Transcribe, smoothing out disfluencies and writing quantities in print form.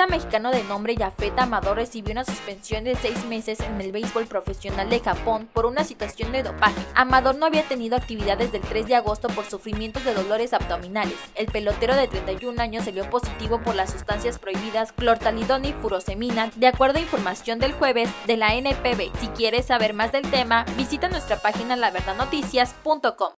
Atleta mexicano de nombre Japhet Amador recibió una suspensión de 6 meses en el béisbol profesional de Japón por una situación de dopaje. Amador no había tenido actividades del 3 de agosto por sufrimientos de dolores abdominales. El pelotero de 31 años salió positivo por las sustancias prohibidas clortalidona y furosemida, de acuerdo a información del jueves de la NPB. Si quieres saber más del tema, visita nuestra página laverdadnoticias.com.